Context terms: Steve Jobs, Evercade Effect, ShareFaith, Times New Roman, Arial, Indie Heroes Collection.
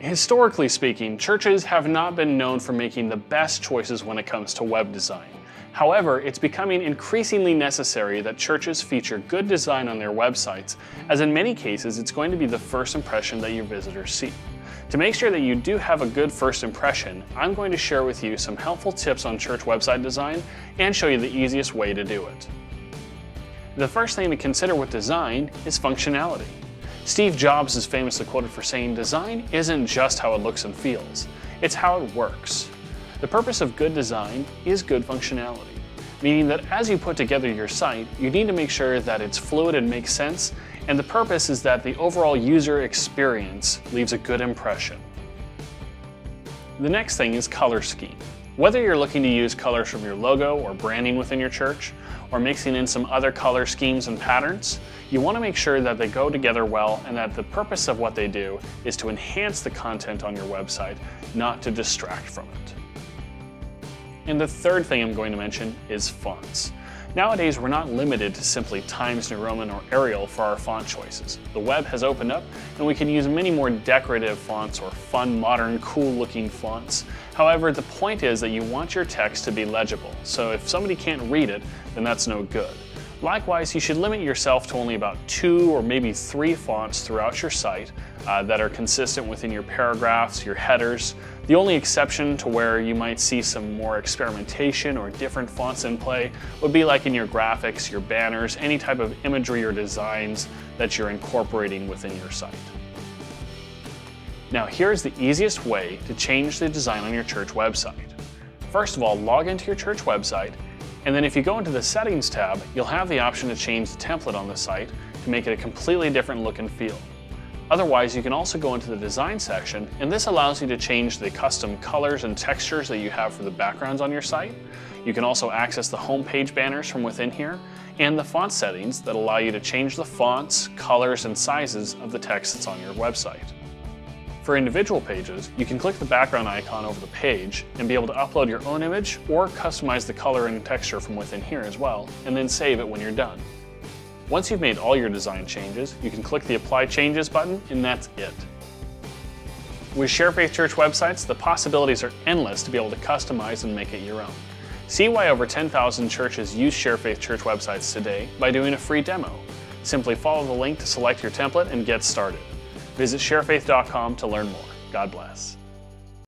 Historically speaking, churches have not been known for making the best choices when it comes to web design. However, it's becoming increasingly necessary that churches feature good design on their websites, as in many cases it's going to be the first impression that your visitors see. To make sure that you do have a good first impression, I'm going to share with you some helpful tips on church website design and show you the easiest way to do it. The first thing to consider with design is functionality. Steve Jobs is famously quoted for saying, "Design isn't just how it looks and feels, it's how it works." The purpose of good design is good functionality, meaning that as you put together your site, you need to make sure that it's fluid and makes sense, and the purpose is that the overall user experience leaves a good impression. The next thing is color scheme. Whether you're looking to use colors from your logo or branding within your church, or mixing in some other color schemes and patterns, you want to make sure that they go together well and that the purpose of what they do is to enhance the content on your website, not to distract from it. And the third thing I'm going to mention is fonts. Nowadays, we're not limited to simply Times New Roman or Arial for our font choices. The web has opened up and we can use many more decorative fonts or fun, modern, cool-looking fonts. However, the point is that you want your text to be legible, so if somebody can't read it, then that's no good. Likewise, you should limit yourself to only about 2 or maybe 3 fonts throughout your site that are consistent within your paragraphs, your headers. The only exception to where you might see some more experimentation or different fonts in play would be like in your graphics, your banners, any type of imagery or designs that you're incorporating within your site. Now, here's the easiest way to change the design on your church website. First of all, log into your church website, and then if you go into the Settings tab, you'll have the option to change the template on the site to make it a completely different look and feel. Otherwise, you can also go into the Design section, and this allows you to change the custom colors and textures that you have for the backgrounds on your site. You can also access the homepage banners from within here, and the font settings that allow you to change the fonts, colors, and sizes of the text that's on your website. For individual pages, you can click the background icon over the page and be able to upload your own image or customize the color and texture from within here as well, and then save it when you're done. Once you've made all your design changes, you can click the Apply Changes button, and that's it. With ShareFaith Church websites, the possibilities are endless to be able to customize and make it your own. See why over 10,000 churches use ShareFaith Church websites today by doing a free demo. Simply follow the link to select your template and get started. Visit sharefaith.com to learn more. God bless.